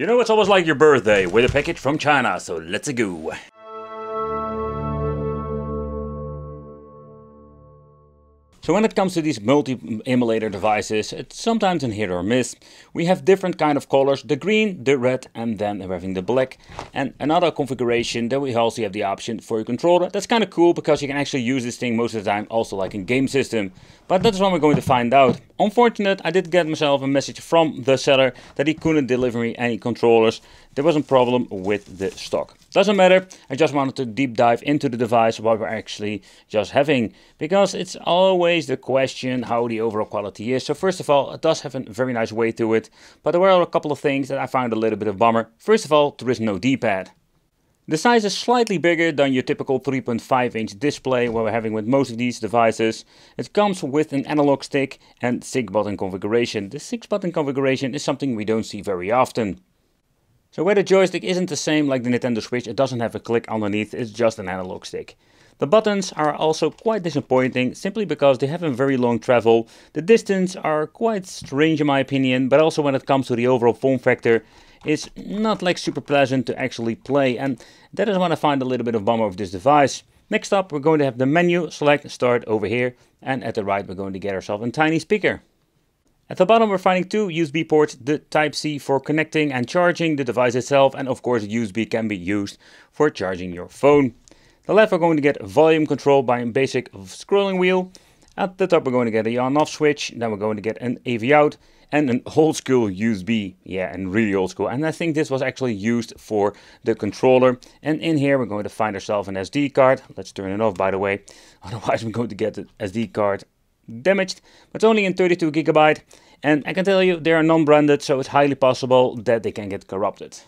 You know, it's almost like your birthday with a package from China, so let's go. So when it comes to these multi-emulator devices, it's sometimes a hit or miss. We have different kind of colors, the green, the red, and then we're having the black. And another configuration that we also have the option for your controller. That's kind of cool because you can actually use this thing most of the time also like in game system. But that's what we're going to find out. Unfortunately, I did get myself a message from the seller that he couldn't deliver me any controllers. There was a problem with the stock. Doesn't matter, I just wanted to deep dive into the device, what we're actually just having. Because it's always the question how the overall quality is. So first of all, it does have a very nice weight to it. But there were a couple of things that I found a little bit of a bummer. First of all, there is no D-pad. The size is slightly bigger than your typical 3.5 inch display what we're having with most of these devices. It comes with an analog stick and 6-button configuration. The 6-button configuration is something we don't see very often. So where the joystick isn't the same like the Nintendo Switch, it doesn't have a click underneath, it's just an analog stick. The buttons are also quite disappointing, simply because they have a very long travel. The distance are quite strange in my opinion, but also when it comes to the overall form factor, it's not like super pleasant to actually play, and that is what I find a little bit of bummer of this device. Next up, we're going to have the menu, select, start over here, and at the right we're going to get ourselves a tiny speaker. At the bottom we're finding two USB ports, the Type-C for connecting and charging the device itself, and of course USB can be used for charging your phone. The left we're going to get volume control by a basic scrolling wheel. At the top we're going to get the on-off switch, then we're going to get an AV out and an old school USB. Yeah, and really old school. And I think this was actually used for the controller. And in here we're going to find ourselves an SD card. Let's turn it off by the way, otherwise we're going to get the SD card damaged, but only in 32 GB, and I can tell you they are non-branded, so it's highly possible that they can get corrupted.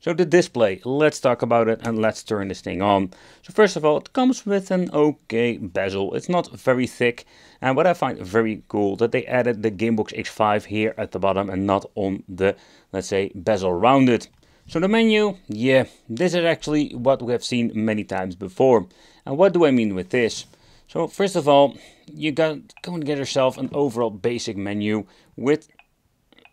So the display, let's talk about it and let's turn this thing on. So first of all, it comes with an okay bezel. It's not very thick, and what I find very cool that they added the Game Box X5 here at the bottom and not on the, let's say, bezel rounded. So the menu, yeah, this is actually what we have seen many times before. And what do I mean with this? So first of all, you going to get yourself an overall basic menu with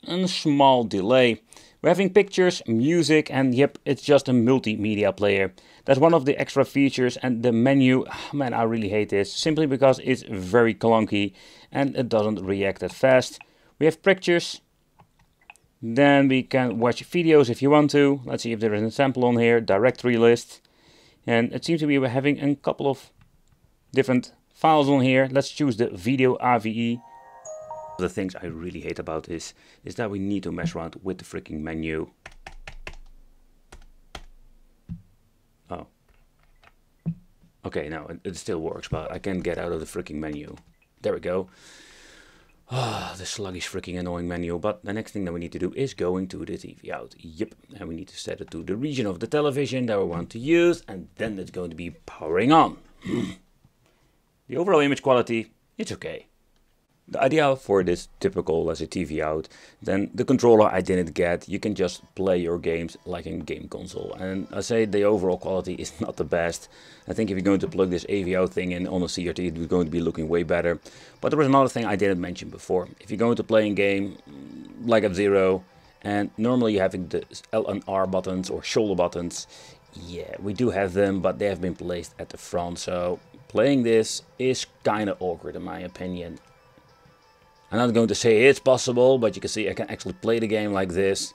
a small delay. We're having pictures, music, and yep, it's just a multimedia player. That's one of the extra features, and the menu, man, I really hate this, simply because it's very clunky and it doesn't react that fast. We have pictures, then we can watch videos if you want to. Let's see if there is a sample on here, directory list. And it seems to be we're having a couple of different files on here. Let's choose the video AVE. The things I really hate about this is that we need to mess around with the freaking menu. Oh. Okay, now it still works, but I can't get out of the freaking menu. There we go. Ah, the sluggish freaking annoying menu. But the next thing that we need to do is going to the TV out. Yep, and we need to set it to the region of the television that we want to use, and then it's going to be powering on. The overall image quality, it's okay. The idea for this typical, let's say, TV out, then the controller I didn't get. You can just play your games like in game console. And I say the overall quality is not the best. I think if you're going to plug this AV out thing in on a CRT, it's going to be looking way better. But there was another thing I didn't mention before. If you're going to play a game like F-Zero, and normally you're having the L and R buttons or shoulder buttons. Yeah, we do have them, but they have been placed at the front. So playing this is kind of awkward in my opinion. I'm not going to say it's possible, but you can see I can actually play the game like this.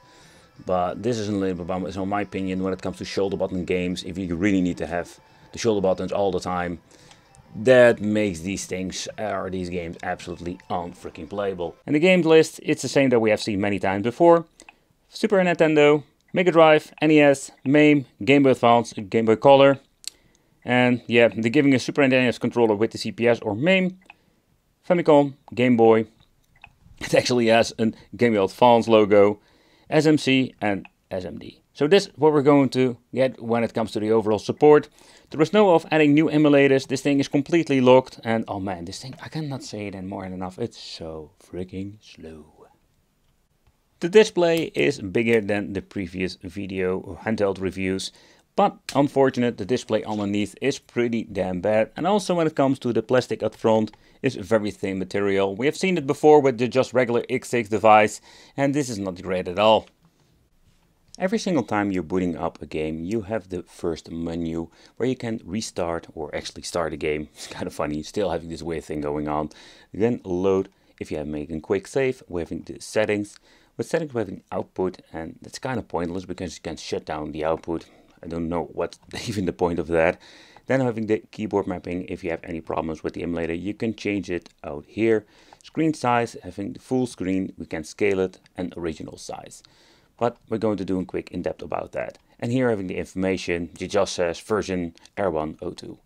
But this is a little bit bummer. So in my opinion, when it comes to shoulder button games, if you really need to have the shoulder buttons all the time, that makes these things, or these games, absolutely unfreaking playable. And the games list, it's the same that we have seen many times before. Super Nintendo, Mega Drive, NES, MAME, Game Boy Advance, Game Boy Color. And yeah, they're giving a Super Nintendo controller with the CPS or MAME, Famicom, Game Boy. It actually has a Game Boy Advance logo, SMC and SMD. So this is what we're going to get when it comes to the overall support. There is no of adding new emulators. This thing is completely locked, and oh man, this thing, I cannot say it anymore than enough. It's so freaking slow. The display is bigger than the previous video or handheld reviews. But unfortunate, the display underneath is pretty damn bad. And also when it comes to the plastic up front, it's very thin material. We have seen it before with the just regular X6 device, and this is not great at all. Every single time you're booting up a game, you have the first menu where you can restart or actually start a game. It's kind of funny, still having this weird thing going on. Then load, if you have making quick save, we're having the settings. With settings we're having output, and that's kind of pointless because you can shut down the output. I don't know what's even the point of that. Then having the keyboard mapping, if you have any problems with the emulator, you can change it out here. Screen size, having the full screen, we can scale it, and original size. But we're going to do a quick in-depth about that. And here having the information, it just says version R102.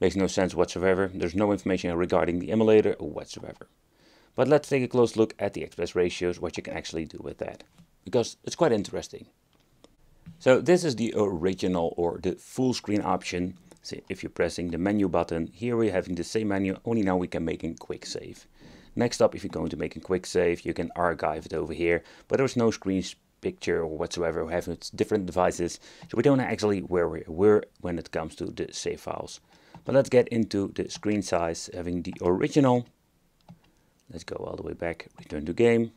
Makes no sense whatsoever. There's no information regarding the emulator whatsoever. But let's take a close look at the aspect ratios, what you can actually do with that, because it's quite interesting. So this is the original or the full screen option. So if you're pressing the menu button, here we're having the same menu, only now we can make a quick save. Next up, if you're going to make a quick save, you can archive it over here, but there's no screen picture or whatsoever. We have different devices, so we don't know actually where we were when it comes to the save files. But let's get into the screen size, having the original. Let's go all the way back, return to game.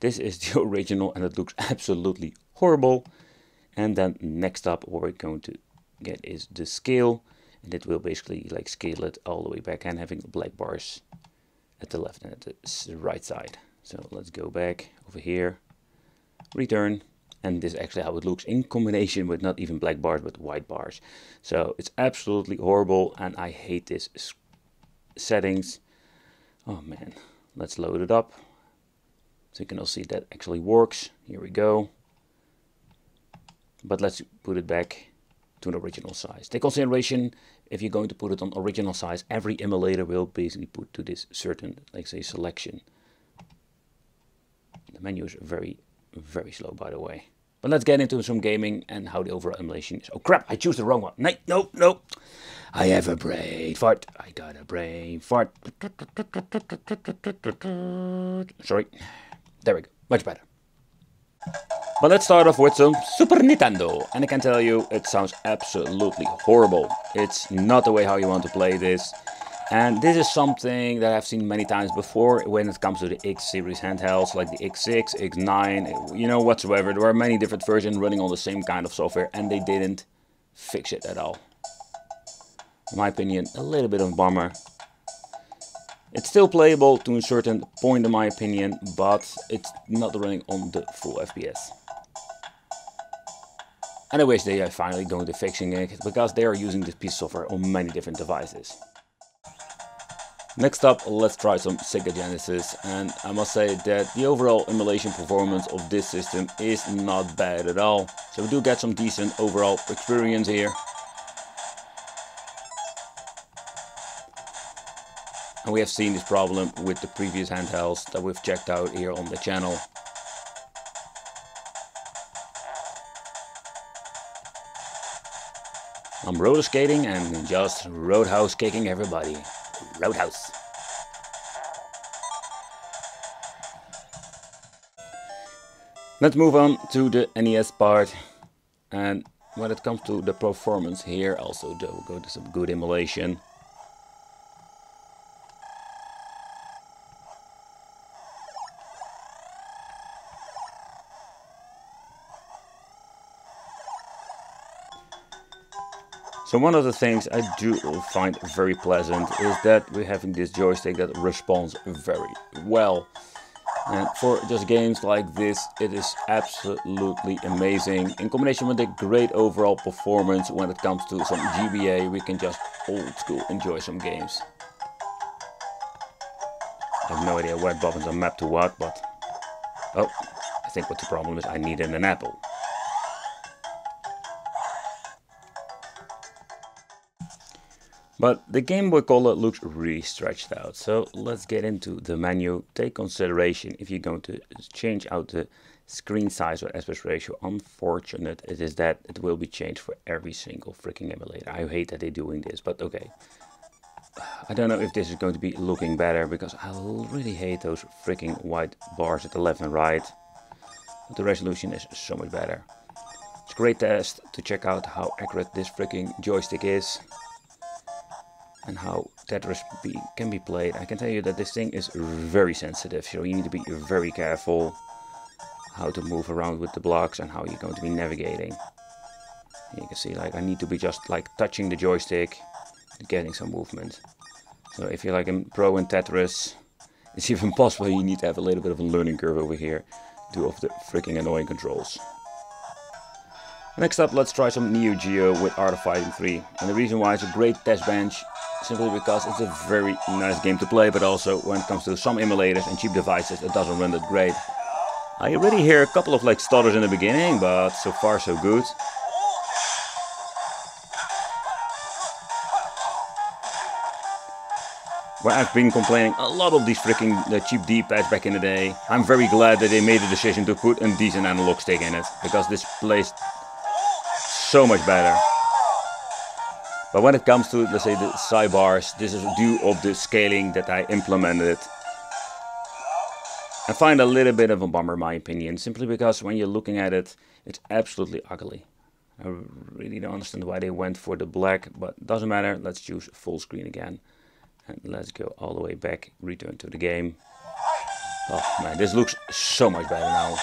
This is the original and it looks absolutely horrible. And then next up what we're going to get is the scale, and it will basically like scale it all the way back and having black bars at the left and at the right side. So let's go back over here, return, and this is actually how it looks in combination with not even black bars but white bars. So it's absolutely horrible and I hate this settings. Oh man, let's load it up so you can all see that actually works. Here we go, but let's put it back to an original size. Take consideration, if you're going to put it on original size, every emulator will basically put to this certain, like say, selection. The menu is very slow, by the way. But let's get into some gaming and how the overall emulation is. Oh crap, I choose the wrong one. No. I have a brain fart. I got a brain fart. Sorry. There we go. Much better. But let's start off with some Super Nintendo. And I can tell you, it sounds absolutely horrible. It's not the way how you want to play this. And this is something that I've seen many times before when it comes to the X series handhelds, like the X6, X9, you know, whatsoever. There were many different versions running on the same kind of software and they didn't fix it at all. In my opinion, a little bit of a bummer. It's still playable to a certain point in my opinion, but it's not running on the full FPS. And I wish they are finally going to fixing it because they are using this piece of software on many different devices. Next up, let's try some Sega Genesis, and I must say that the overall emulation performance of this system is not bad at all. So we do get some decent overall experience here. And we have seen this problem with the previous handhelds that we've checked out here on the channel. I'm roller skating and just roadhouse kicking everybody. Roadhouse. Let's move on to the NES part, and when it comes to the performance here also we'll go to some good emulation. So one of the things I do find very pleasant is that we're having this joystick that responds very well. And for just games like this, it is absolutely amazing. In combination with the great overall performance when it comes to some GBA, we can just old school enjoy some games. I have no idea what buttons are mapped to what, but... Oh, I think what the problem is, I needed an apple. But the Game Boy Color looks really stretched out, so let's get into the menu. Take consideration if you're going to change out the screen size or aspect ratio. Unfortunate it is that it will be changed for every single freaking emulator. I hate that they're doing this, but okay. I don't know if this is going to be looking better, because I really hate those freaking white bars at the left and right. But the resolution is so much better. It's a great test to check out how accurate this freaking joystick is. And how Tetris can be played. I can tell you that this thing is very sensitive, so you need to be very careful. how to move around with the blocks and how you're going to be navigating. You can see, like, I need to be just like touching the joystick, getting some movement. So if you're like a pro in Tetris, it's even possible you need to have a little bit of a learning curve over here due to the freaking annoying controls. Next up, let's try some Neo Geo with Art of Fighting 3. And the reason why it's a great test bench, simply because it's a very nice game to play, but also when it comes to some emulators and cheap devices, it doesn't run that great. I already hear a couple of like stutters in the beginning, but so far so good. Where I've been complaining a lot of these freaking cheap D-pads back in the day, I'm very glad that they made the decision to put a decent analog stick in it, because this plays so much better. But when it comes to, let's say, the sidebars, this is due of the scaling that I implemented. I find a little bit of a bummer, in my opinion, simply because when you're looking at it, it's absolutely ugly. I really don't understand why they went for the black, but doesn't matter. Let's choose full screen again, and let's go all the way back, return to the game. Oh man, this looks so much better now.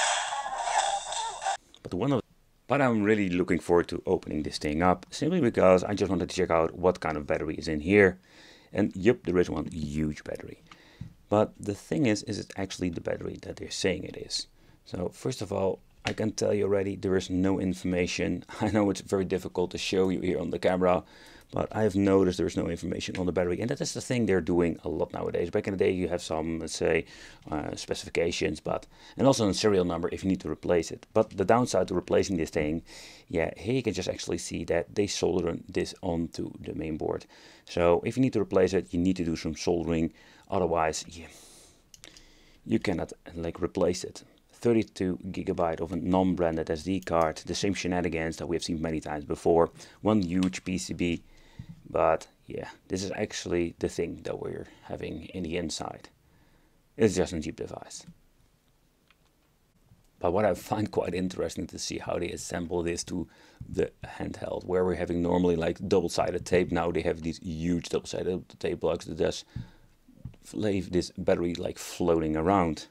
But I'm really looking forward to opening this thing up, simply because I just wanted to check out what kind of battery is in here. And yep, there is one huge battery. But the thing is it actually the battery that they're saying it is? So first of all, I can tell you already, there is no information. I know it's very difficult to show you here on the camera, but I've noticed there is no information on the battery. And that is the thing they're doing a lot nowadays. Back in the day, you have some, let's say, specifications, and also a serial number if you need to replace it. But the downside to replacing this thing, yeah, here you can just actually see that they solder this onto the main board. So if you need to replace it, you need to do some soldering. Otherwise, yeah, you cannot like replace it. 32 GB of a non-branded SD card, the same shenanigans that we have seen many times before. One huge PCB. But yeah, this is actually the thing that we're having in the inside. It's just a cheap device. But what I find quite interesting to see how they assemble this to the handheld, where we're having normally like double-sided tape. Now they have these huge double-sided tape blocks that just leave this battery like floating around.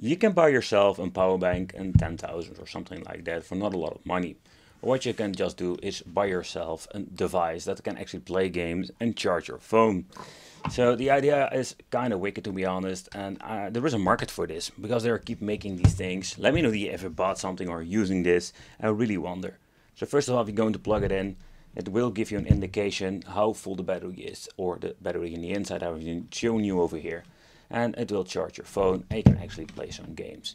You can buy yourself a power bank and 10,000 or something like that for not a lot of money. What you can just do is buy yourself a device that can actually play games and charge your phone. So the idea is kind of wicked, to be honest, and there is a market for this, because they keep making these things. Let me know if you ever bought something or using this. I really wonder. So first of all, if you're going to plug it in, it will give you an indication how full the battery is, or the battery in the inside I've shown you over here. And it will charge your phone and you can actually play some games.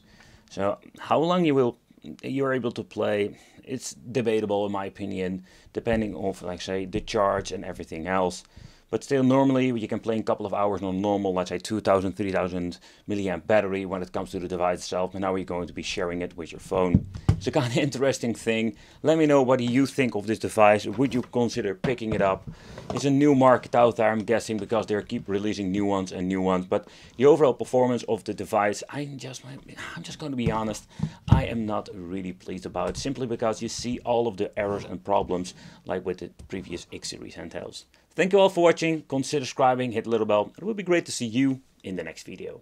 So how long you're able to play, it's debatable in my opinion, depending on, like say, the charge and everything else. But still, normally you can play in a couple of hours on normal, let's say 2,000, 3,000 milliamp battery when it comes to the device itself. And now you're going to be sharing it with your phone. It's a kind of interesting thing. Let me know, what do you think of this device? Would you consider picking it up? It's a new market out there, I'm guessing, because they keep releasing new ones and new ones. But the overall performance of the device, I'm just going to be honest, I am not really pleased about it, simply because you see all of the errors and problems like with the previous X series handhelds. Thank you all for watching. Consider subscribing, hit the little bell. It would be great to see you in the next video.